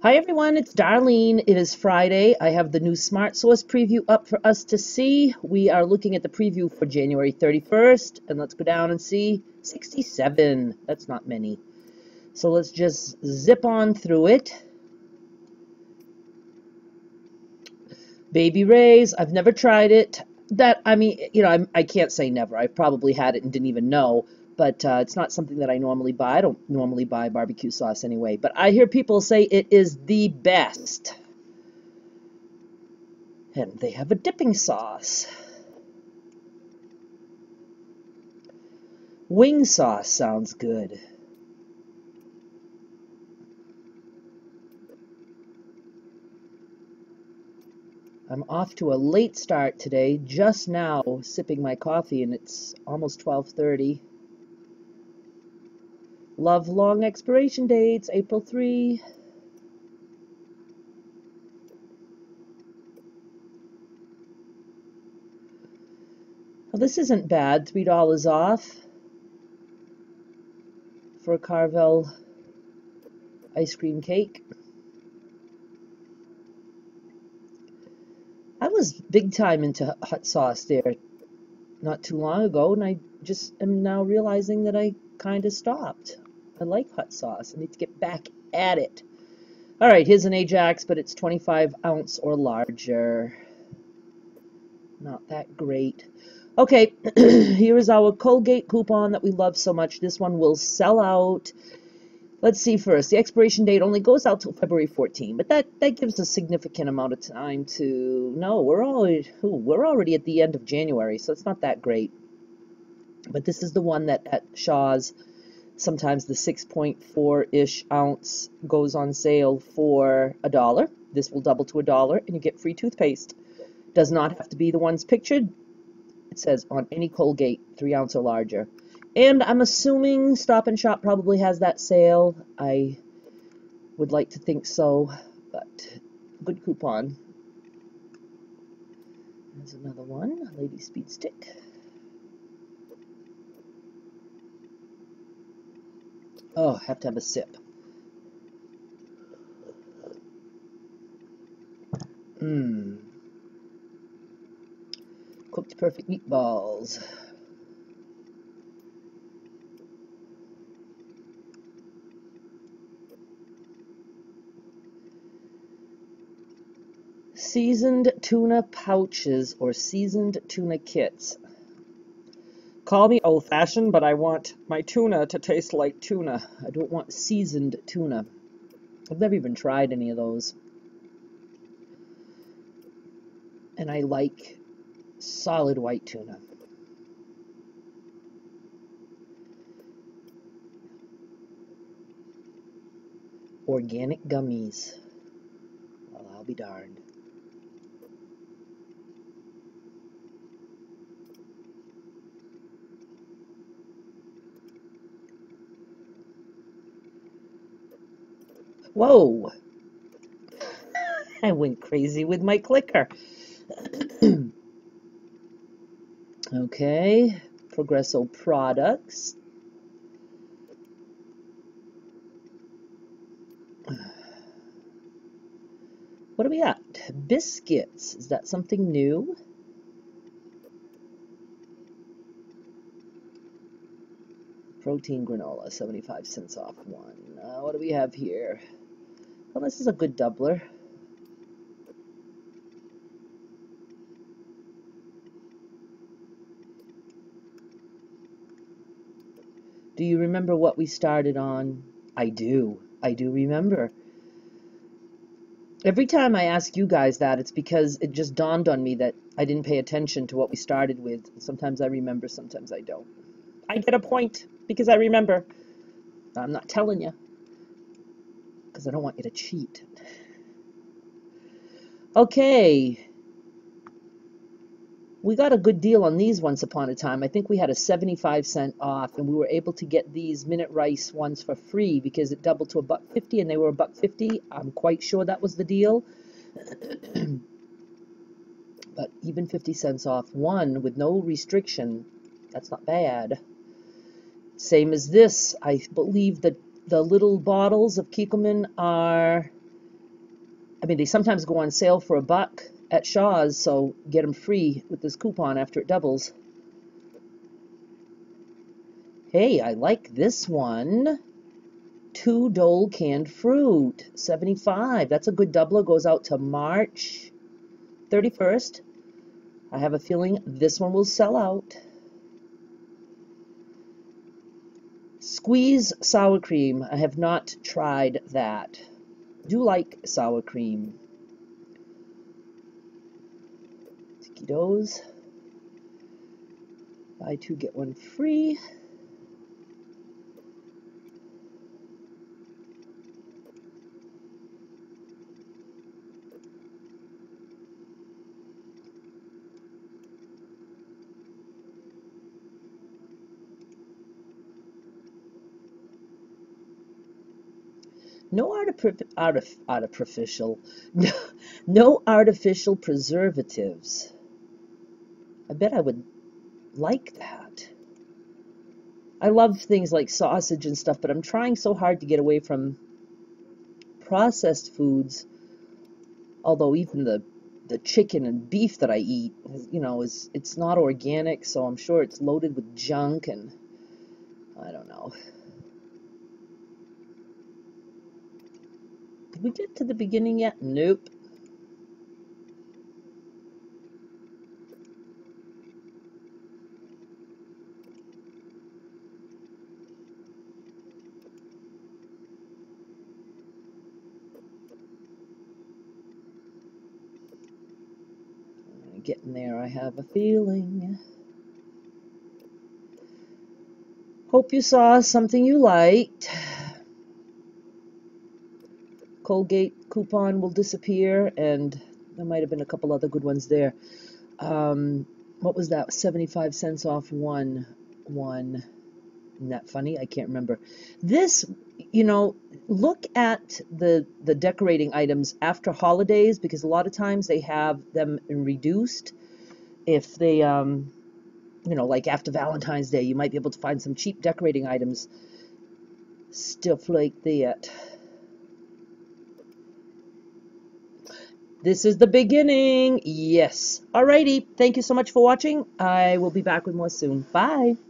Hi everyone, it's Darlene. It is Friday. I have the new Smart Source preview up for us to see. We are looking at the preview for January 31st, and let's go down and see 67. That's not many. So let's just zip on through it. Baby Rays, I've never tried it. I can't say never. I've probably had it and didn't even know. But it's not something that I normally buy. I don't normally buy barbecue sauce anyway. But I hear people say it is the best. And they have a dipping sauce. Wing sauce sounds good. I'm off to a late start today. Just now sipping my coffee and it's almost 12:30. Love long expiration dates, April 3. Well, this isn't bad, $3 off for a Carvel ice cream cake. I was big time into hot sauce there not too long ago, and I just am now realizing that I kind of stopped. I like hot sauce. I need to get back at it. All right, here's an Ajax, but it's 25 ounce or larger. Not that great. Okay, here is our Colgate coupon that we love so much. This one will sell out. Let's see first. The expiration date only goes out till February 14, but that gives a significant amount of time to... No, we're already at the end of January, so it's not that great. But this is the one that at Shaw's, sometimes the 6.4-ish ounce goes on sale for $1. This will double to $1, and you get free toothpaste. Does not have to be the ones pictured. It says on any Colgate, 3 ounce or larger. And I'm assuming Stop and Shop probably has that sale. I would like to think so, but good coupon. There's another one, Lady Speed Stick. Oh, I have to have a sip. Cooked perfect meatballs. Seasoned tuna pouches or seasoned tuna kits. Call me old-fashioned, but I want my tuna to taste like tuna. I don't want seasoned tuna. I've never even tried any of those. And I like solid white tuna. Organic gummies. Well, I'll be darned. Whoa! I went crazy with my clicker. Okay, Progresso products. What are we at? Biscuits. Is that something new? Protein granola, 75 cents off one. What do we have here? Well, this is a good doubler. Do you remember what we started on? I do. I do remember. Every time I ask you guys that, it's because it just dawned on me that I didn't pay attention to what we started with. Sometimes I remember, sometimes I don't. I get a point because I remember. I'm not telling you, because I don't want you to cheat. Okay. We got a good deal on these once upon a time. I think we had a 75-cent off, and we were able to get these Minute Rice ones for free because it doubled to $1.50, and they were $1.50. I'm quite sure that was the deal. But even 50 cents off one with no restriction, that's not bad. Same as this. I believe that the little bottles of Kikkoman are I mean, they sometimes go on sale for $1 at Shaw's, so get them free with this coupon after it doubles. Hey, I like this one. 2 Dole canned fruit, 75. That's a good doubler. Goes out to March 31st. I have a feeling this one will sell out. Squeeze sour cream. I have not tried that. I do like sour cream. Tiki-dos. Buy 2, get one free. No artificial, no artificial preservatives. I bet I would like that. I love things like sausage and stuff, but I'm trying so hard to get away from processed foods. Although even the chicken and beef that I eat, you know, it's not organic, so I'm sure it's loaded with junk and I don't know. Did we get to the beginning yet? Nope. Getting there, I have a feeling. Hope you saw something you liked. Colgate coupon will disappear, and there might have been a couple other good ones there. What was that? 75 cents off one. Isn't that funny? I can't remember. This, you know, look at the decorating items after holidays, because a lot of times they have them reduced. If they, you know, like after Valentine's Day, you might be able to find some cheap decorating items. Stuff like that. This is the beginning. Yes. Alrighty. Thank you so much for watching. I will be back with more soon. Bye.